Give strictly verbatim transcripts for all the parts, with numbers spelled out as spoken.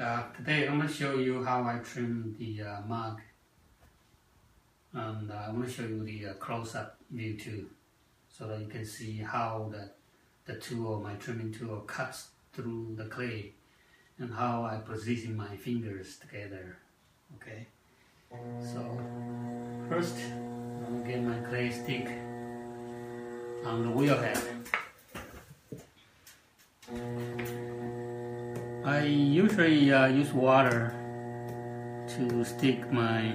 Uh, today I'm going to show you how I trim the uh, mug, and uh, I'm going to show you the uh, close-up view too, so that you can see how the, the tool, my trimming tool, cuts through the clay and how I position my fingers together. Okay, so first I'll get my clay stick on the wheel head. I usually uh, use water to stick my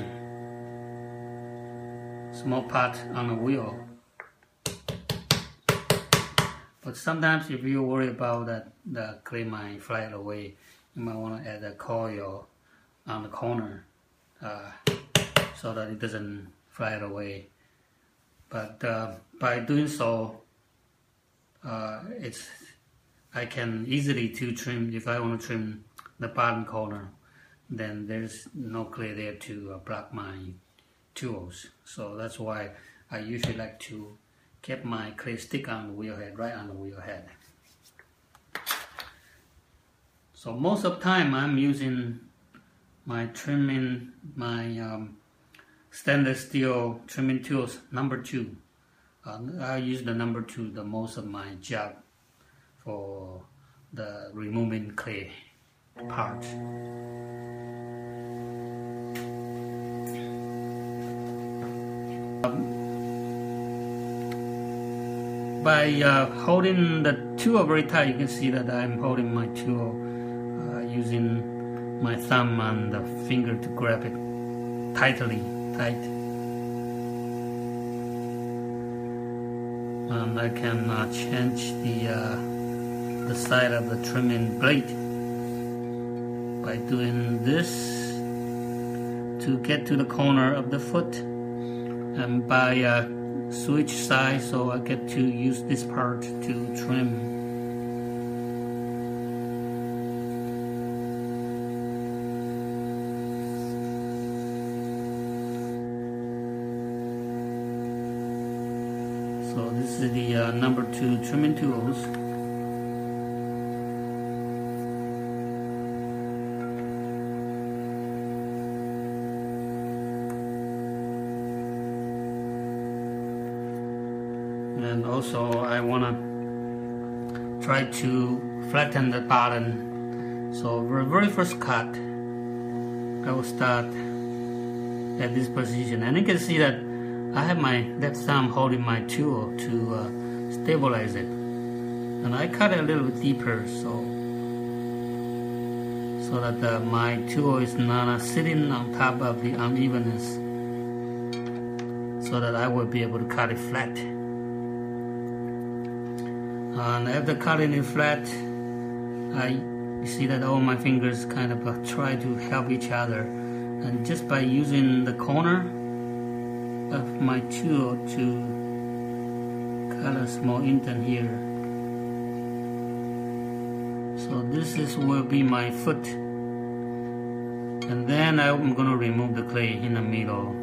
small pot on the wheel, but sometimes if you worry about that the clay might fly away, you might want to add a coil on the corner uh, so that it doesn't fly away. But uh, by doing so, uh, it's I can easily to trim. If I want to trim the bottom corner, then there's no clay there to block my tools. So that's why I usually like to keep my clay stick on the wheel head, right on the wheel head. So most of the time I'm using my trimming, my um, stainless steel trimming tools number two. Uh, I use the number two the most of my job, for the removing clay part. Um, by uh, holding the tool very tight, you can see that I'm holding my tool uh, using my thumb and the finger to grab it tightly, tight. And I can uh, change the uh, the side of the trimming blade by doing this to get to the corner of the foot, and by uh, switch side, so I get to use this part to trim. So this is the uh, number two trimming tools. And also I want to try to flatten the bottom. So for the very first cut, I will start at this position. And you can see that I have my left thumb holding my tool to uh, stabilize it. And I cut it a little bit deeper so, so that uh, my tool is not uh, sitting on top of the unevenness, so that I will be able to cut it flat. And after cutting it flat, I see that all my fingers kind of uh, try to help each other, and just by using the corner of my tool to cut a small indent here. So this is will be my foot, and then I'm going to remove the clay in the middle.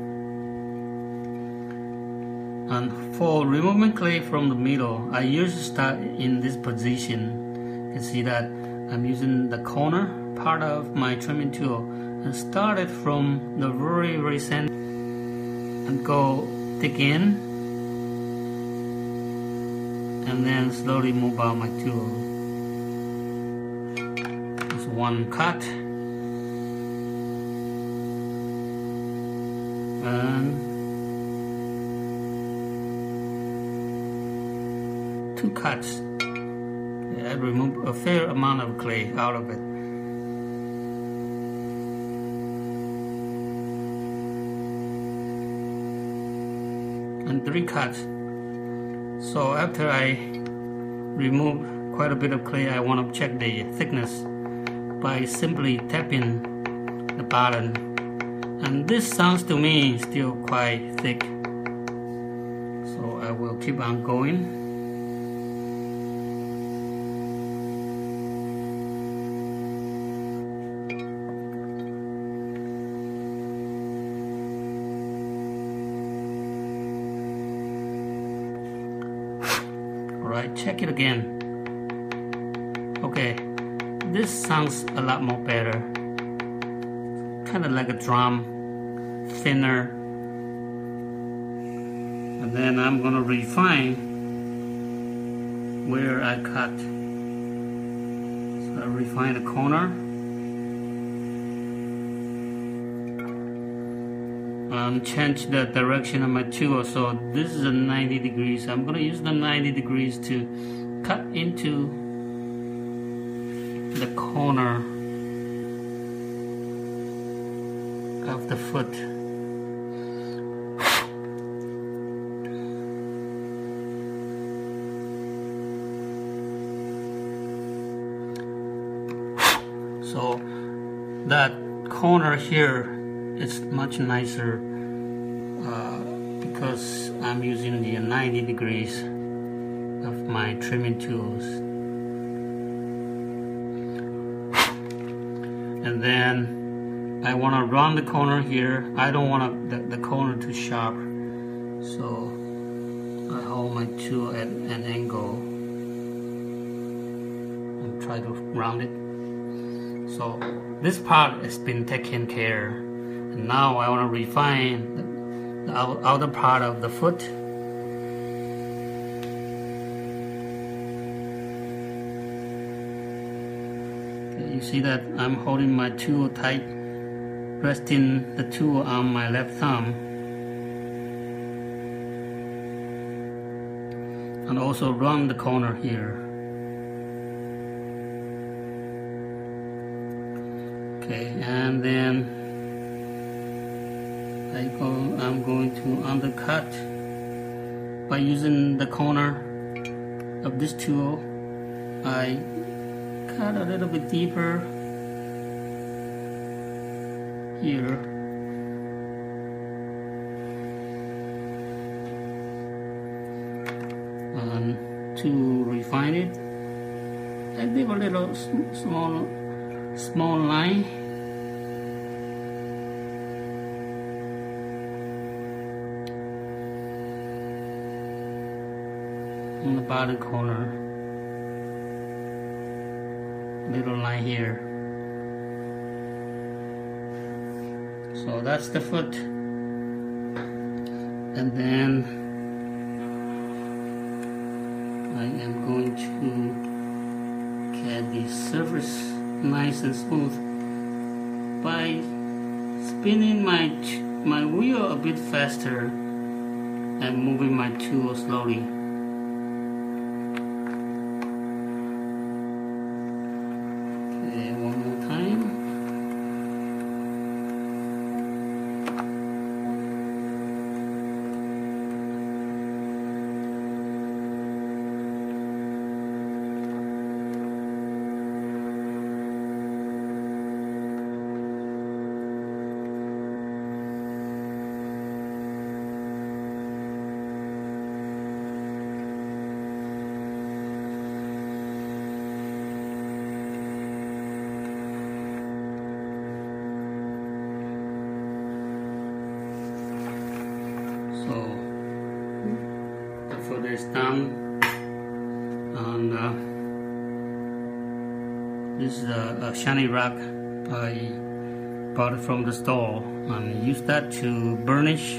And for removing clay from the middle, I usually start in this position. You can see that I'm using the corner part of my trimming tool and start it from the very very center and go dig in, and then slowly move out my tool. Just one cut, and two cuts. I remove a fair amount of clay out of it. And three cuts. So after I remove quite a bit of clay, I want to check the thickness by simply tapping the bottom. And this sounds to me still quite thick, so I will keep on going. Right, check it again. Okay, this sounds a lot more better. Kind of like a drum, thinner. And then I'm gonna refine where I cut. So I refine the corner. Um, change the direction of my tool. So this is a ninety degrees. I'm gonna use the ninety degrees to cut into the corner of the foot. So that corner here is much nicer uh, because I'm using the ninety degrees of my trimming tools. And then I want to round the corner here. I don't want the, the corner too sharp, so I hold my tool at an angle and try to round it. So this part has been taken care of. And now I want to refine the, the outer part of the foot. You see that I'm holding my tool tight, resting the tool on my left thumb, and also round the corner here. Okay, and then I go, I'm going to undercut by using the corner of this tool. I cut a little bit deeper here, and to refine it, I leave a little small small line, in the bottom corner. Little line here. So that's the foot. And then I am going to get the surface nice and smooth by spinning my my wheel a bit faster and moving my tool slowly. Is done, and uh, this is a, a shiny rock I bought it from the store, and use that to burnish,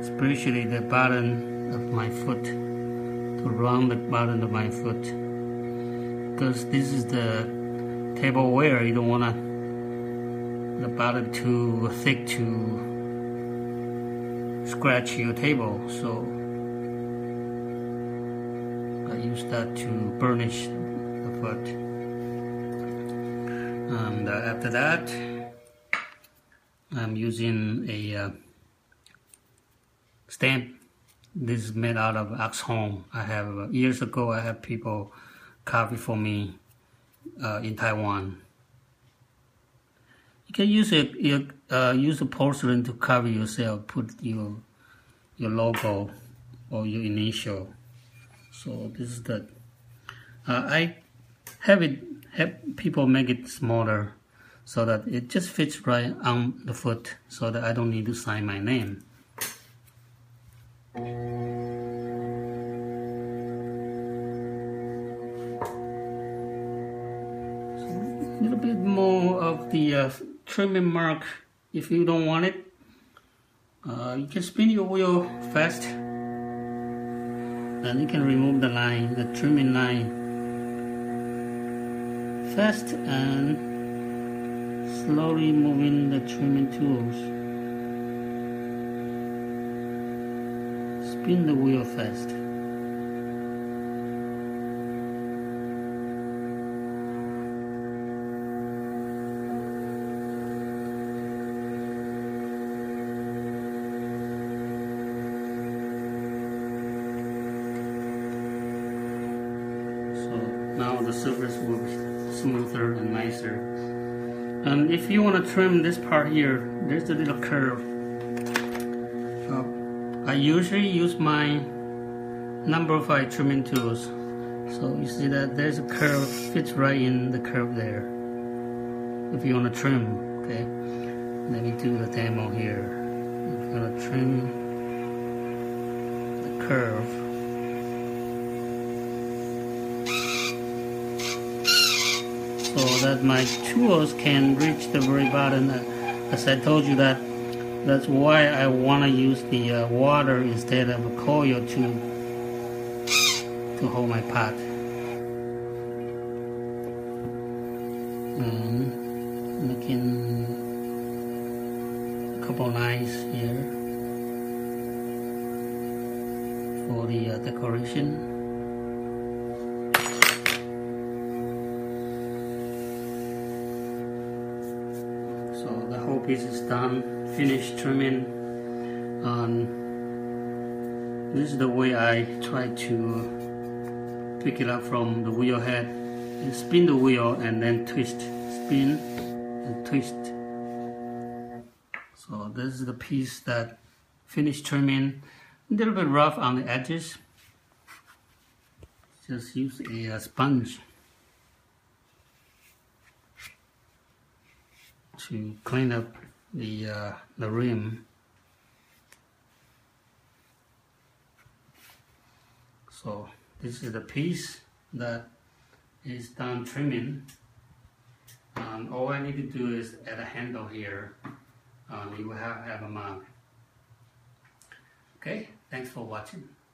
especially the bottom of my foot, to round the bottom of my foot, because this is the tableware. You don't want the bottom too thick to scratch your table, so I use that to burnish the foot. And uh, after that, I'm using a uh, stamp. This is made out of ox horn. I have uh, years ago I had people carve it for me uh, in Taiwan. You can use it. You uh, use the porcelain to cover yourself. Put your your logo or your initial. So this is the. Uh, I have it. Have people make it smaller, so that it just fits right on the foot, so that I don't need to sign my name. out the uh, treatment mark if you don't want it. Uh, you can spin your wheel fast and you can remove the line, the trimming line, fast and slowly moving the trimming tools. Spin the wheel fast. Now the surface will be smoother and nicer. And if you want to trim this part here, there's a little curve. Uh, I usually use my number five trimming tools. So you see that there's a curve, fits right in the curve there. If you want to trim, okay. Let me do the demo here. I'm gonna trim the curve. So that my tools can reach the very bottom. As I told you, that that's why I want to use the uh, water instead of a coil to to hold my pot. And making a couple lines here for the uh, decoration. Piece is done, finished trimming. Um, this is the way I try to pick it up from the wheel head. You spin the wheel and then twist, spin and twist. So this is the piece that finished trimming. A little bit rough on the edges. Just use a, a sponge to clean up the uh, the rim. So this is the piece that is done trimming. Um, all I need to do is add a handle here. Um, you will have, have a mark. Okay, thanks for watching.